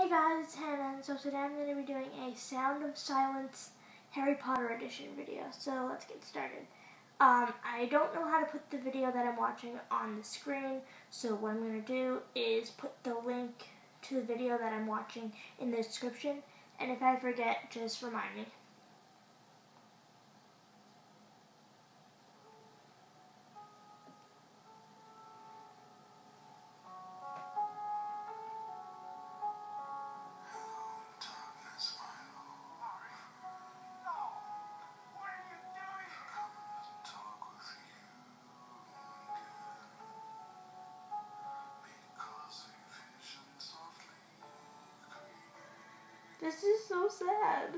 Hey guys, it's Hannah, and so today I'm going to be doing a Sound of Silence Harry Potter edition video, so let's get started. I don't know how to put the video that I'm watching on the screen, so what I'm going to do is put the link to the video that I'm watching in the description, and if I forget, just remind me. This is so sad.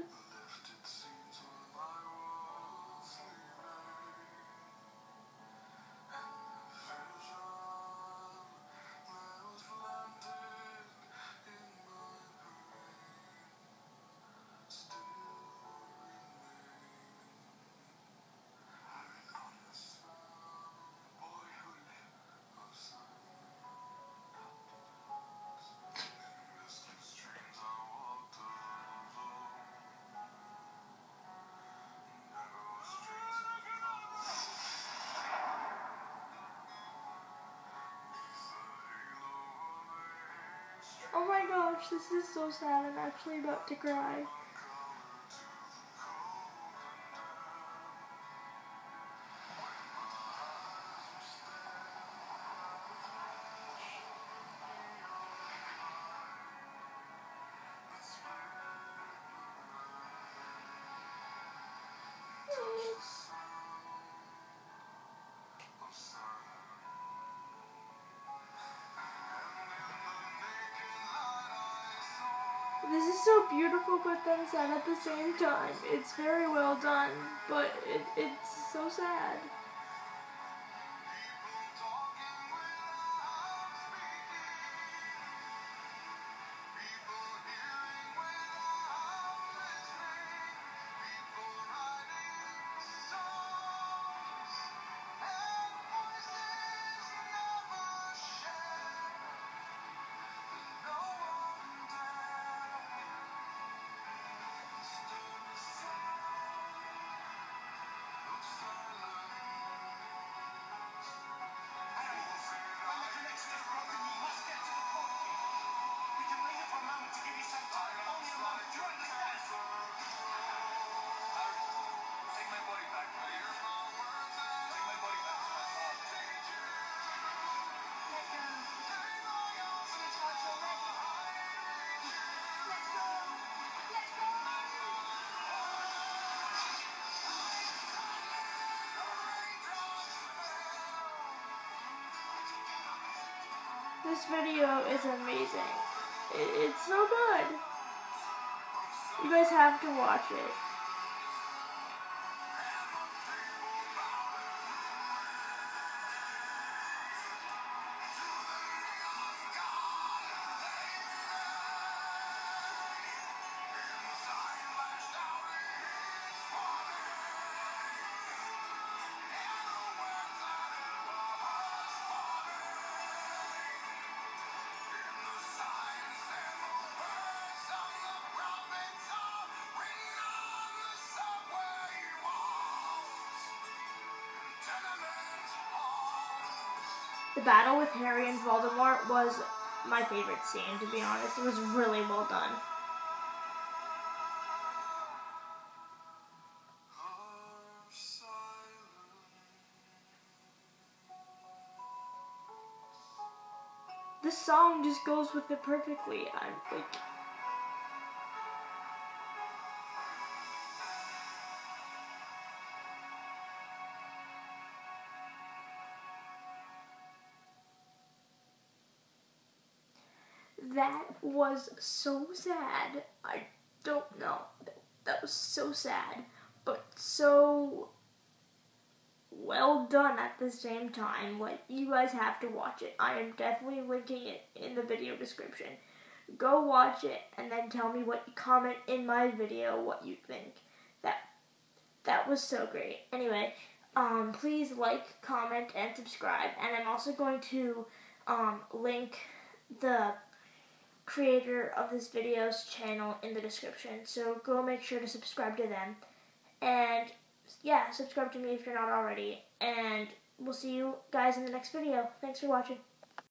Oh my gosh, this is so sad. I'm actually about to cry. This is so beautiful but then sad at the same time. It's very well done, but it's so sad. This video is amazing. It's so good. You guys have to watch it. The battle with Harry and Voldemort was my favorite scene, to be honest. It was really well done. This song just goes with it perfectly. I'm like... That was so sad. I don't know. That was so sad, but so well done at the same time. Like, you guys have to watch it. I am definitely linking it in the video description. Go watch it and then tell me what you comment in my video, what you think. That was so great. Anyway, please like, comment, and subscribe. And I'm also going to link the creator of this video's channel in the description, so go make sure to subscribe to them. And yeah, subscribe to me if you're not already, and we'll see you guys in the next video. Thanks for watching.